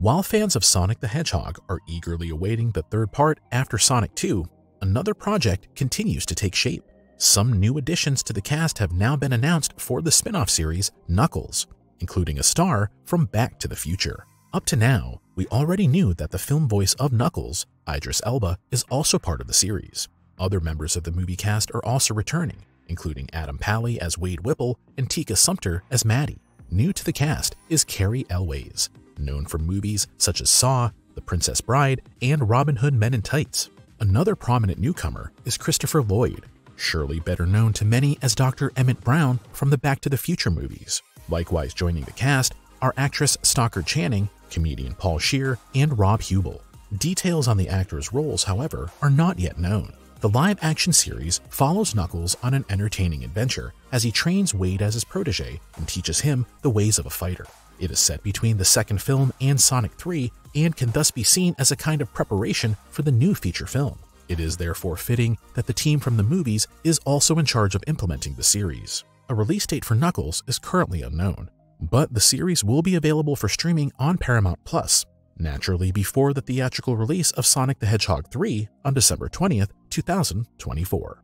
While fans of Sonic the Hedgehog are eagerly awaiting the third part after Sonic 2, another project continues to take shape. Some new additions to the cast have now been announced for the spin-off series Knuckles, including a star from Back to the Future. Up to now, we already knew that the film voice of Knuckles, Idris Elba, is also part of the series. Other members of the movie cast are also returning, including Adam Pally as Wade Whipple and Tika Sumpter as Maddie. New to the cast is Cary Elwes, known for movies such as Saw, The Princess Bride, and Robin Hood Men in Tights. Another prominent newcomer is Christopher Lloyd, surely better known to many as Dr. Emmett Brown from the Back to the Future movies. Likewise joining the cast are actress Stockard Channing, comedian Paul Scheer, and Rob Hubel. Details on the actors' roles, however, are not yet known. The live-action series follows Knuckles on an entertaining adventure as he trains Wade as his protege and teaches him the ways of a fighter. It is set between the second film and Sonic 3 and can thus be seen as a kind of preparation for the new feature film. It is therefore fitting that the team from the movies is also in charge of implementing the series. A release date for Knuckles is currently unknown, but the series will be available for streaming on Paramount+, naturally before the theatrical release of Sonic the Hedgehog 3 on December 20th, 2024.